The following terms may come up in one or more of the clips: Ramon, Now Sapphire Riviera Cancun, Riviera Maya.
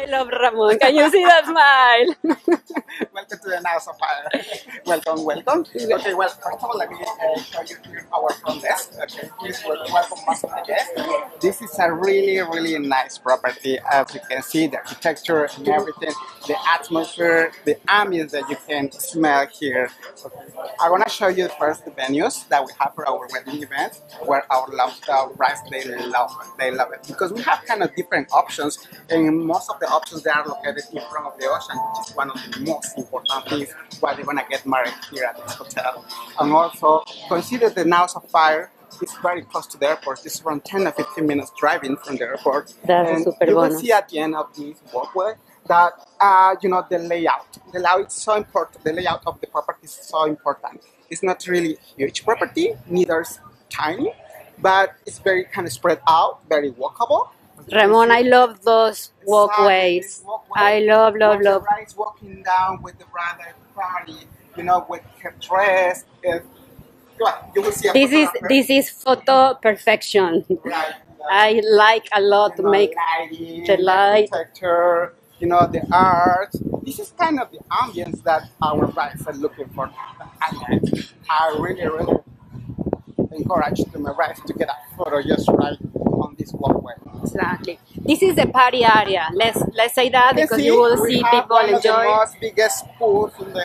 I love Ramon. Can you see that smile? Welcome to the Now Sapphire. Welcome, welcome. Okay, well, first of all, let me show you our front desk. Okay, please welcome most of the guests. This is a really nice property. As you can see, the architecture and everything, the atmosphere, the ambience that you can smell here. Okay. I'm gonna show you first the venues that we have for our wedding events, where our brides, they love it because we have kind of different options, and most of the options they are located in front of the ocean, which is one of the most important things while they're gonna get married here at this hotel. And also consider the Now Sapphire. It's very close to the airport. It's around 10 or 15 minutes driving from the airport. That's super bonus. You will see at the end of this walkway that you know, the layout. The layout is so important. The layout of the property is so important. It's not really a huge property, neither is tiny, but it's very kind of spread out, very walkable. Ramon, I love those walkways. I love. The bride is walking down with the brother party, you know, with her dress. You will see this is photo perfection. Right. I like a lot, you know, to make lighting, the light, architecture, you know, the art. This is kind of the ambience that our brides are looking for. And I really encourage my brides to get a photo just right on this walkway. Exactly. This is the party area. Let's say that because you will see people enjoy. We have one of the most biggest pools in the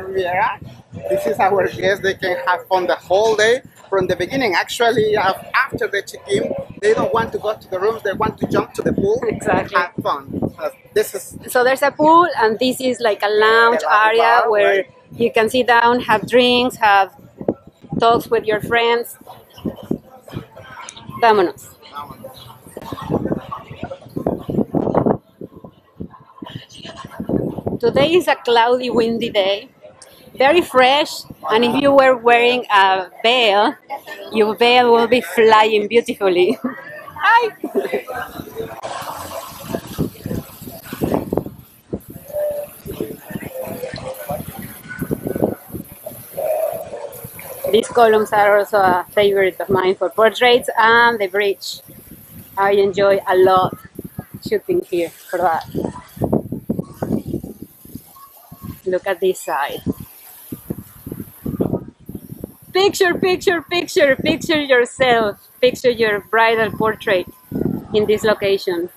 Riviera. This is our guests. They can have fun the whole day from the beginning. Actually, after they check in, they don't want to go to the rooms. They want to jump to the pool and have fun. So there's a pool, and this is like a lounge area where you can sit down, have drinks, have talks with your friends. Vámonos. Today is a cloudy, windy day. Very fresh, and if you were wearing a veil, your veil will be flying beautifully. Hi! These columns are also a favorite of mine for portraits, and the bridge. I enjoy a lot shooting here for that. Look at this side. Picture yourself. Picture your bridal portrait in this location.